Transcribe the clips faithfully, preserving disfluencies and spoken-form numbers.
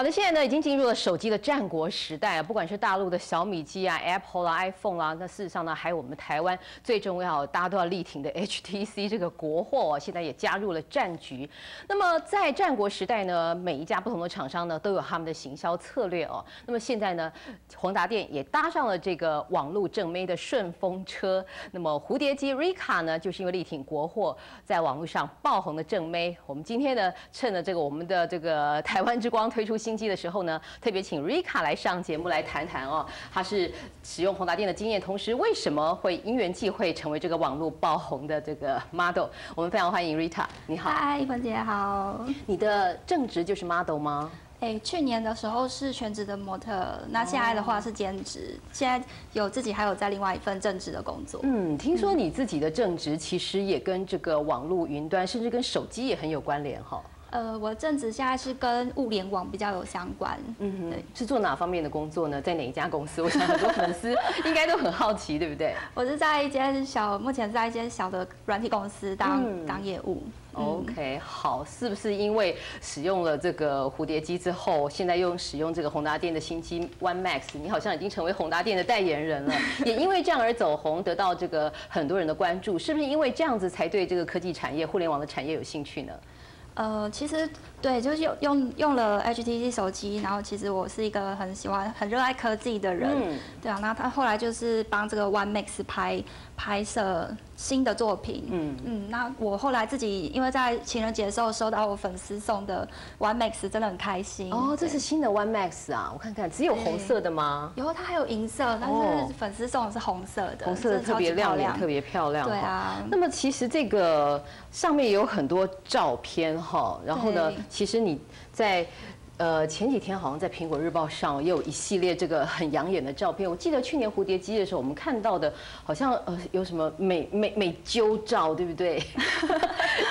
好的，现在呢已经进入了手机的战国时代啊，不管是大陆的小米机啊、Apple 啦、iPhone 啦，那事实上呢，还有我们台湾最重要，大家都要力挺的 H T C 这个国货啊，现在也加入了战局。那么在战国时代呢，每一家不同的厂商呢都有他们的行销策略哦。那么现在呢，宏达电也搭上了这个网络正妹的顺风车。那么蝴蝶机 Rica 呢，就是因为力挺国货，在网络上爆红的正妹。我们今天呢，趁着这个我们的这个台湾之光推出新机的时候呢，特别请 Rica 来上节目来谈谈哦，她是使用宏达电的经验，同时为什么会因缘际会成为这个网络爆红的这个 model？ 我们非常欢迎 Rica， 你好。嗨，关姐好。你的正职就是 model 吗？哎，去年的时候是全职的模特，那现在的话是兼职，哦、现在有自己还有在另外一份正职的工作。嗯，听说你自己的正职其实也跟这个网络云端，甚至跟手机也很有关联哈、哦。呃，我正职现在是跟物联网比较有相关，嗯哼，是做哪方面的工作呢？在哪一家公司？我想很多粉丝应该都很好奇，对不对？我是在一间小，目前在一间小的软体公司当、嗯、当业务。OK， 好，是不是因为使用了这个蝴蝶机之后，现在又使用这个宏达电的新机 One Max， 你好像已经成为宏达电的代言人了，也因为这样而走红，得到这个很多人的关注，是不是因为这样子才对这个科技产业、互联网的产业有兴趣呢？呃，其实对，就是用用用了 H T C 手机，然后其实我是一个很喜欢、很热爱科技的人，嗯、对啊。那他后来就是帮这个 One Mix 拍拍摄新的作品，嗯嗯。那我后来自己因为在情人节的时候收到我粉丝送的 One Max， 真的很开心。哦，这是新的 One Max 啊，我看看，只有红色的吗？有，它还有银色，但是粉丝送的是红色的，红色的特别亮眼，特别漂亮。对啊。那么其实这个上面也有很多照片。 好，然后呢？其实你在呃前几天好像在《苹果日报》上也有一系列这个很养眼的照片。我记得去年蝴蝶机的时候，我们看到的好像呃有什么美美美揪照，对不对？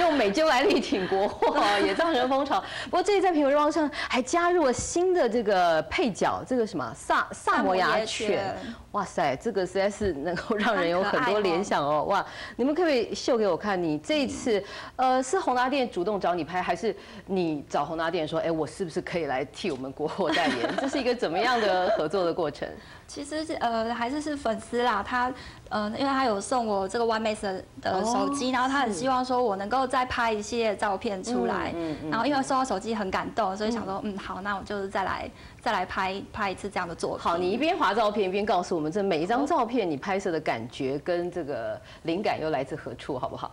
用美揪来力挺国货，也造成风潮。不过这次在《苹果日报》上还加入了新的这个配角，这个什么萨萨摩亚犬。哇塞，这个实在是能够让人有很多联想哦！哇，你们可不可以秀给我看？你这一次，呃，是宏达电主动找你拍，还是你找宏达电说，哎，我是不是可以来替我们国货代言？这是一个怎么样的合作的过程？其实呃，还是是粉丝啦，他呃，因为他有送我这个 One Mix 的手机，然后他很希望说我能够再拍一系列照片出来，然后因为收到手机很感动，所以想说，嗯，好，那我就是再来。 再来拍拍一次这样的作品。好，你一边滑照片一边告诉我们，这每一张照片你拍摄的感觉跟这个灵感又来自何处，好不好？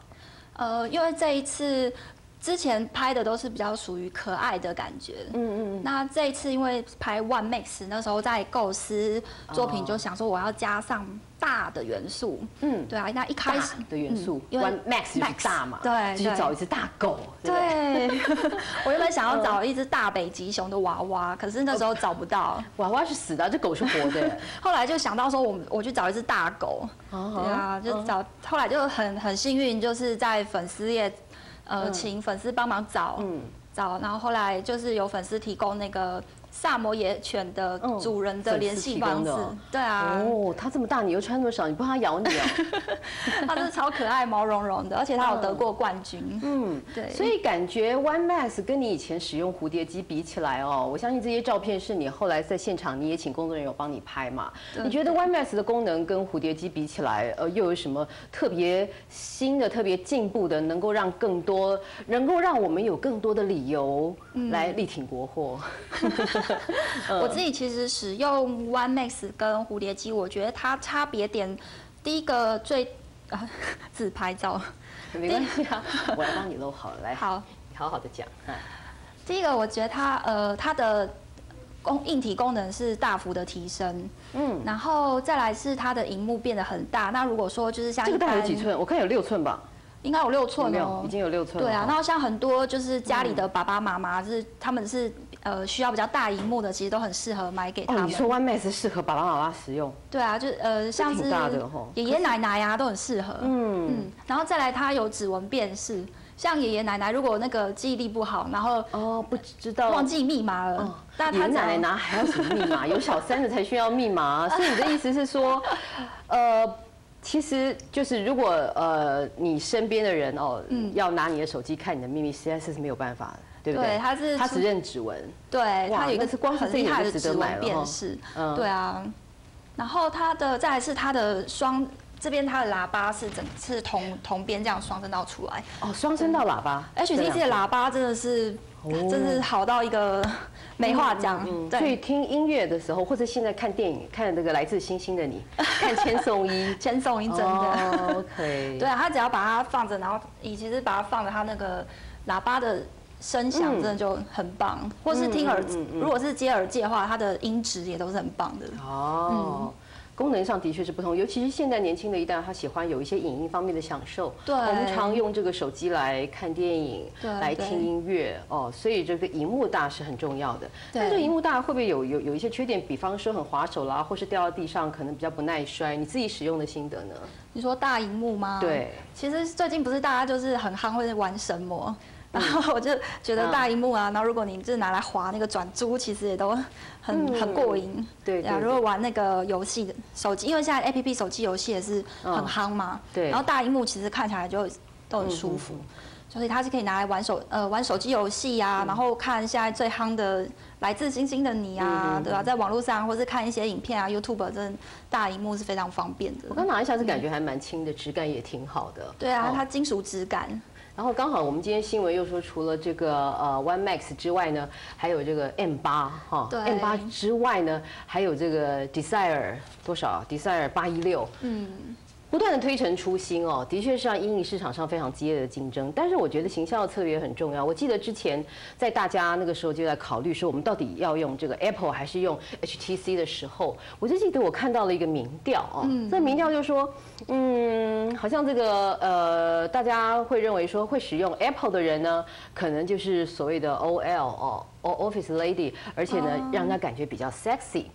呃，因为这一次之前拍的都是比较属于可爱的感觉，嗯嗯。那这一次因为拍 One Mix， 那时候在构思作品，就想说我要加上。 大的元素，嗯，对啊，那一开始的元素，因为 Max 就是大嘛，对，就找一只大狗，对。我原本想要找一只大北极熊的娃娃，可是那时候找不到，娃娃是死的，这狗是活的。后来就想到说，我我去找一只大狗，对啊，就找，后来就很很幸运，就是在粉丝页，呃，请粉丝帮忙找，找，然后后来就是有粉丝提供那个。 萨摩耶犬的主人的联系方式，哦、对啊。哦，它这么大，你又穿那么少，你不怕它咬你啊？它真的超可爱，毛茸茸的，而且它有得过冠军。嗯，对。所以感觉 One Max 跟你以前使用蝴蝶机比起来哦，我相信这些照片是你后来在现场你也请工作人员帮你拍嘛。你觉得 One Max 的功能跟蝴蝶机比起来，呃，又有什么特别新的、特别进步的，能够让更多，能够让我们有更多的理由来力挺国货？嗯我自己其实使用 One Max 跟蝴蝶机，我觉得它差别点，第一个最啊自拍照，没关系啊，我来帮你录好了，来，好，好好的讲。第一个，我觉得它呃它的功硬体功能是大幅的提升，嗯，然后再来是它的荧幕变得很大。那如果说就是像这个大概有几寸？我看有六寸吧。 应该有六寸哦，已经有六寸。对啊，然后像很多就是家里的爸爸妈妈是他们是呃需要比较大荧幕的，其实都很适合买给他们。哦，你说 One Max 适合爸爸妈妈使用？对啊，就是呃像是爷爷奶奶呀、啊、都很适合。嗯嗯，然后再来它有指纹辨识，像爷爷奶奶如果那个记忆力不好，然后哦不知道忘记密码了。哦 那他奶奶还要什么密码？有小三的才需要密码。所以你的意思是说，呃。 其实就是如果呃你身边的人哦，嗯、要拿你的手机看你的秘密，实在是没有办法的。对不对？对，它是它只认指纹。对，它有一个光很厉害的指纹辨识。嗯，对啊。然后它的再来是它的双。 这边它的喇叭是整是同同边这样双声道出来哦，双声道喇叭 ，H T C 的喇叭真的是，真是好到一个没话讲。所以听音乐的时候，或者现在看电影，看那个《来自星星的你》，看千颂伊，千颂伊真的 OK。对啊，他只要把它放着，然后以及是把它放着，它那个喇叭的声响真的就很棒。或是听耳，如果是接耳机的话，它的音质也都是很棒的哦。 功能上的确是不同，尤其是现在年轻的一代，他喜欢有一些影音方面的享受。对，我们常用这个手机来看电影，来听音乐哦，所以这个屏幕大是很重要的。但这个屏幕大会不会有有有一些缺点？比方说很滑手啦，或是掉到地上，可能比较不耐摔。你自己使用的心得呢？你说大屏幕吗？对，其实最近不是大家就是很夯会玩神魔。 然后我就觉得大屏幕啊，然后如果你就是拿来滑那个转珠，其实也都很、嗯、很过瘾。对啊，如果玩那个游戏的手机，因为现在 A P P 手机游戏也是很夯嘛。嗯、对。然后大屏幕其实看起来就都很舒服，嗯、所以它是可以拿来玩手呃玩手机游戏啊，嗯、然后看现在最夯的《来自星星的你》啊，嗯、对吧、啊？在网络上或是看一些影片啊 ，YouTube 真的大屏幕是非常方便的。我刚拿一下是感觉还蛮轻的，质感也挺好的。对啊，哦、它金属质感。 然后刚好我们今天新闻又说，除了这个呃 One Max 之外呢，还有这个 M 八哈 ，M 八之外呢，还有这个 Desire 多少 Desire 八一六，嗯，不断的推陈出新哦，的确是让因应市场上非常激烈的竞争。但是我觉得行销的策略很重要。我记得之前在大家那个时候就在考虑说，我们到底要用这个 Apple 还是用 H T C 的时候，我就记得我看到了一个民调哦，嗯、这民调就说，嗯。 好像这个呃，大家会认为说会使用 Apple 的人呢，可能就是所谓的 O L 哦 ，Office Lady， 而且呢， oh. 让人家感觉比较 sexy。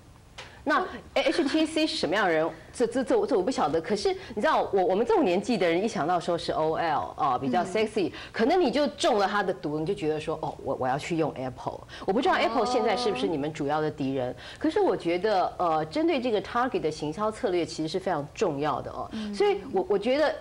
那 H T C 是什么样的人？这这这这我不晓得。可是你知道，我我们这种年纪的人，一想到说是 O L 哦，比较 sexy，、嗯、可能你就中了他的毒，你就觉得说哦，我我要去用 Apple。我不知道 Apple 现在是不是你们主要的敌人。Oh. 可是我觉得呃，针对这个 target 的行销策略其实是非常重要的哦。嗯、所以我我觉得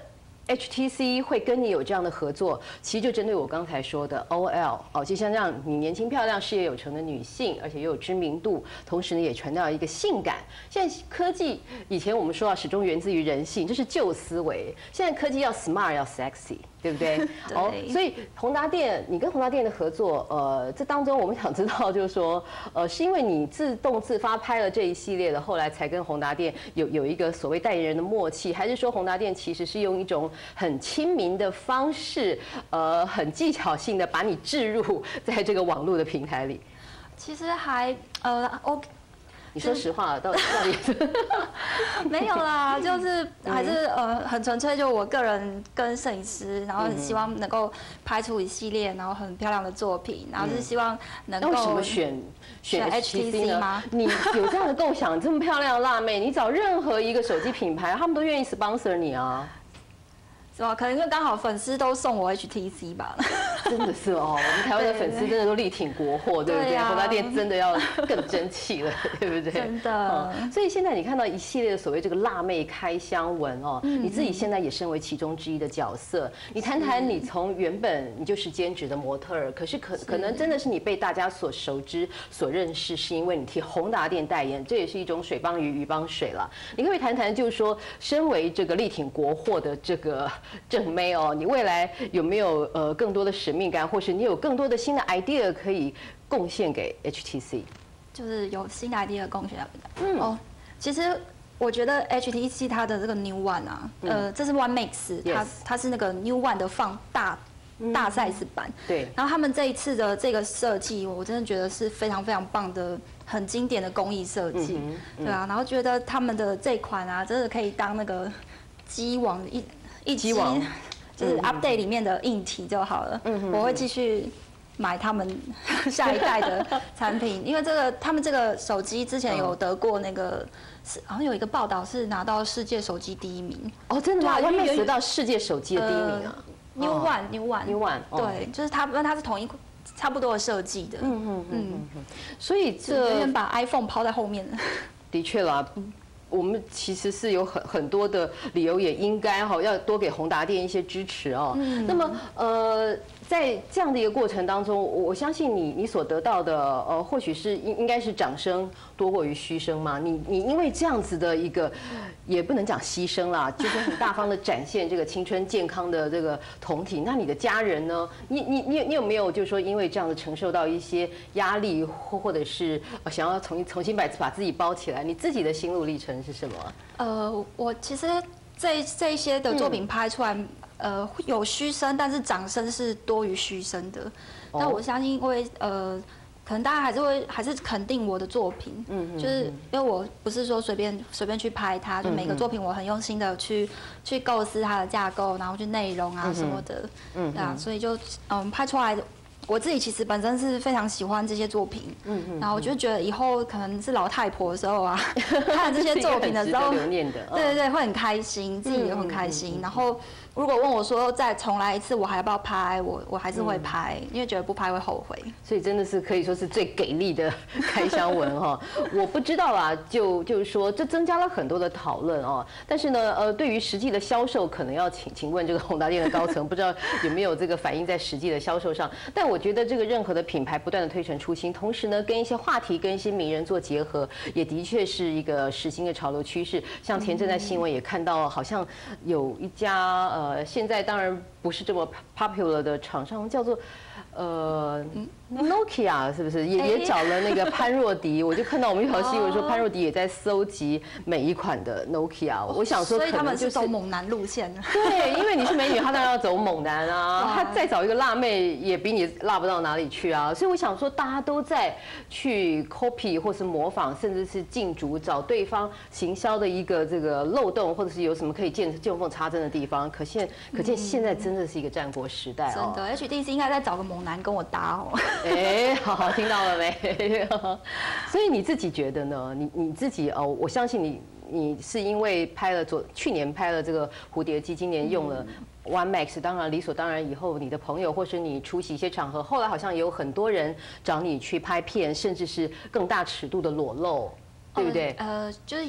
H T C 会跟你有这样的合作，其实就针对我刚才说的 O L 哦，就像这样你年轻漂亮、事业有成的女性，而且又有知名度，同时呢也传达一个性感。现在科技以前我们说啊，始终源自于人性，这是旧思维。现在科技要 smart， 要 sexy。 对不对？哦，oh, 所以宏达电，你跟宏达电的合作，呃，这当中我们想知道，就是说，呃，是因为你自动自发拍了这一系列的，后来才跟宏达电有有一个所谓代言人的默契，还是说宏达电其实是用一种很亲民的方式，呃，很技巧性的把你置入在这个网络的平台里？其实还呃 ，OK。 你说实话，到底到底没有啦，就是还是呃很纯粹，就我个人跟摄影师，然后很希望能够拍出一系列然后很漂亮的作品，然后是希望能够。为什么选选 H T C 吗？你有这样的构想，这么漂亮的辣妹，你找任何一个手机品牌，他们都愿意 sponsor 你啊。 是吧？可能就刚好粉丝都送我 H T C 吧。真的是哦，我们台湾的粉丝真的都力挺国货， 对, 对, 对, 对不对？宏达电真的要更争气了，对不对？真的、嗯。所以现在你看到一系列的所谓这个辣妹开箱文哦，嗯、你自己现在也身为其中之一的角色，你谈谈你从原本你就是兼职的模特儿，可是可可能真的是你被大家所熟知、所认识，是因为你替宏达电代言，这也是一种水帮鱼，鱼帮水了。你可不可以谈谈，就是说，身为这个力挺国货的这个。 正妹哦，你未来有没有呃更多的使命感，或是你有更多的新的 idea 可以贡献给 H T C？ 就是有新的 idea 贡献。嗯哦，其实我觉得 H T C 它的这个 New One 啊，嗯、呃，这是 One Mix， 它它是那个 New One 的放大。 大 size 版，对。然后他们这一次的这个设计，我真的觉得是非常非常棒的，很经典的工艺设计，嗯嗯、对啊。然后觉得他们的这款啊，真的可以当那个机网一。 一机网就是 update 里面的硬体就好了。嗯、我会继续买他们下一代的产品，因为这个他们这个手机之前有得过那个，好像有一个报道是拿到世界手机第一名。哦，真的吗？我没有得到世界手机的第一名啊。New One New One New One， 对，就是它，因为它是同一款。 差不多的设计的。嗯嗯嗯。所以这有点把 iPhone 抛在后面了。的确啦。我们其实是有很很多的理由，也应该哈要多给宏达电一些支持哦。嗯、那么呃，在这样的一个过程当中，我相信你你所得到的呃，或许是应应该是掌声多过于嘘声嘛。你你因为这样子的一个，也不能讲牺牲啦，就是很大方的展现这个青春健康的这个酮体。那你的家人呢？你你你你有没有就是说因为这样的承受到一些压力，或或者是想要重重新把把自己包起来？你自己的心路历程是什么？呃，我其实这这些的作品拍出来，嗯、呃，有嘘声，但是掌声是多于嘘声的。哦、但我相信，因为呃，可能大家还是会还是肯定我的作品，嗯哼哼，就是因为我不是说随便随便去拍它，就每个作品我很用心的去、嗯、去构思它的架构，然后去内容啊什么的，嗯哼，对啊，所以就嗯拍出来的。 我自己其实本身是非常喜欢这些作品，嗯嗯，然后我就觉得以后可能是老太婆的时候啊，看这些作品的时候，对对对，会很开心，自己也很开心。然后如果问我说再重来一次，我还要不要拍？我我还是会拍，因为觉得不拍会后悔。所以真的是可以说是最给力的开箱文哈。我不知道啊，就就是说这增加了很多的讨论哦。但是呢，呃，对于实际的销售，可能要请请问这个宏达电的高层，不知道有没有这个反映在实际的销售上？但我。 我觉得这个任何的品牌不断的推陈出新，同时呢，跟一些话题、跟一些名人做结合，也的确是一个时兴的潮流趋势。像前阵在新闻也看到，好像有一家呃，现在当然不是这么 popular 的厂商，叫做呃 Nokia， 是不是？也也找了那个潘若迪，我就看到我们一条新闻说潘若迪也在搜集每一款的 Nokia。我想说，所以他们是走猛男路线。对，因为你是美女，他当然要走猛男啊。他再找一个辣妹，也比你。 辣不到哪里去啊！所以我想说，大家都在去 copy 或是模仿，甚至是竞逐，找对方行销的一个这个漏洞，或者是有什么可以见见缝插针的地方。可见，可见现在真的是一个战国时代哦。真的 ，H T C 应该再找个猛男跟我搭哦。哎，好好听到了没？所以你自己觉得呢？你你自己哦，我相信你，你是因为拍了昨去年拍了这个蝴蝶机，今年用了。嗯 One Max 当然理所当然，以后你的朋友或是你出席一些场合，后来好像也有很多人找你去拍片，甚至是更大尺度的裸露，对不对？呃，就是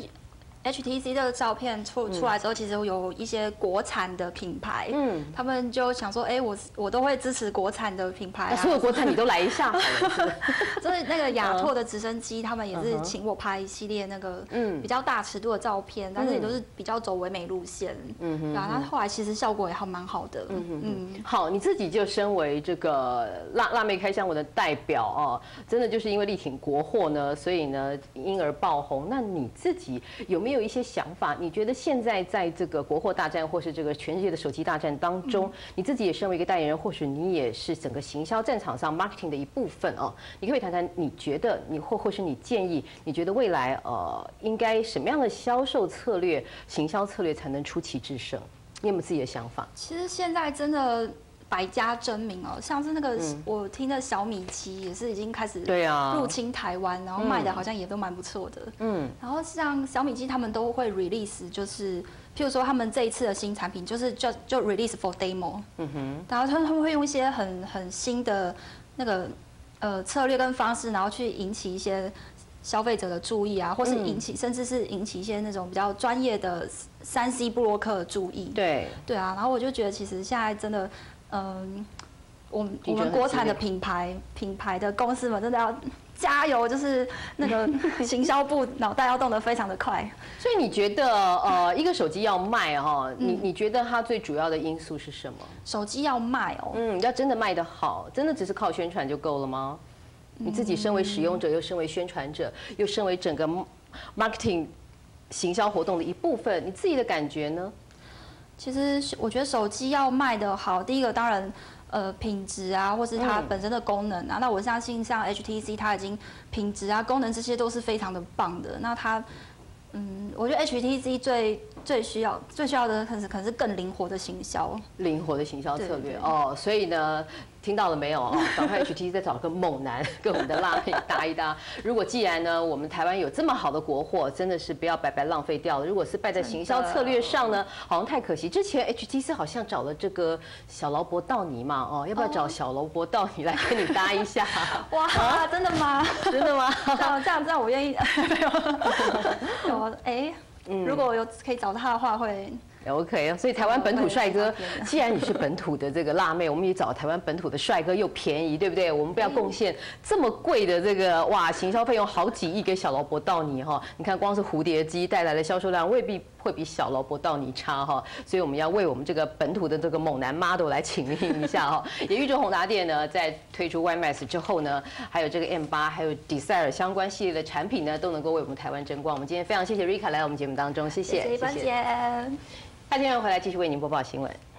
H T C 这个照片出出来之后，其实有一些国产的品牌，嗯，他们就想说，哎，我我都会支持国产的品牌、啊，所有国产你都来一下好了。就是那个亚拓的直升机，他们也是请我拍一系列那个嗯比较大尺度的照片，但是也都是。 比较走唯美路线，嗯哼，然后后来其实效果也还蛮好的，嗯嗯，好，你自己就身为这个辣辣妹开箱文的代表哦，真的就是因为力挺国货呢，所以呢因而爆红。那你自己有没有一些想法？你觉得现在在这个国货大战，或是这个全世界的手机大战当中，嗯、你自己也身为一个代言人，或许你也是整个行销战场上 marketing 的一部分哦。你可以谈谈，你觉得你或或是你建议，你觉得未来呃应该什么样的销售策略？ 行销策略才能出奇制胜，你有没有自己的想法？其实现在真的百家争鸣哦，像是那个、嗯、我听的小米七也是已经开始对啊入侵台湾，然后卖的好像也都蛮不错的。嗯，然后像小米七他们都会 release， 就是譬如说他们这一次的新产品就是就就 release for demo， 嗯哼，然后他们会用一些很很新的那个呃策略跟方式，然后去引起一些。 消费者的注意啊，或是引起，嗯、甚至是引起一些那种比较专业的三 C 部落客的注意。对对啊，然后我就觉得其实现在真的，嗯、呃，我们我们国产的品牌品牌的公司们真的要加油，就是那个行销部脑袋要动得非常的快。所以你觉得呃，一个手机要卖哈、哦，嗯、你你觉得它最主要的因素是什么？手机要卖哦，嗯，要真的卖得好，真的只是靠宣传就够了吗？ 你自己身为使用者，又身为宣传者，又身为整个 marketing 行销活动的一部分，你自己的感觉呢？其实我觉得手机要卖得好，第一个当然呃品质啊，或是它本身的功能啊。嗯、那我相信像 H T C 它已经品质啊、功能这些都是非常的棒的。那它嗯，我觉得 H T C 最最需要最需要的可能是可能是更灵活的行销，灵活的行销策略哦。所以呢。 听到了没有啊？赶快 H T C 再找个猛男跟我们的辣妹搭一搭。如果既然呢，我们台湾有这么好的国货，真的是不要白白浪费掉了。如果是败在行销策略上呢，好像太可惜。之前 H T C 好像找了这个小劳勃道尼嘛，哦，要不要找小劳勃道尼来跟你搭一下？哇，啊、真的吗？真的吗？这样这样，我愿意。有哎。嗯，如果我有可以找他的话会。 OK， 所以台湾本土帅哥，既然你是本土的这个辣妹，我们也找台湾本土的帅哥又便宜，对不对？我们不要贡献这么贵的这个哇，行销费用好几亿给小劳勃道尼哈。你看，光是蝴蝶机带来的销售量未必会比小劳勃道尼差哈。所以我们要为我们这个本土的这个猛男 model 来请命一下哈。也预祝宏达电呢，在推出 One Max 之后呢，还有这个 M 八， 还有 Desire 相关系列的产品呢，都能够为我们台湾争光。我们今天非常谢谢 Rica 来我们节目当中，谢谢，谢谢关姐。 他今天回来继续为您播报新闻。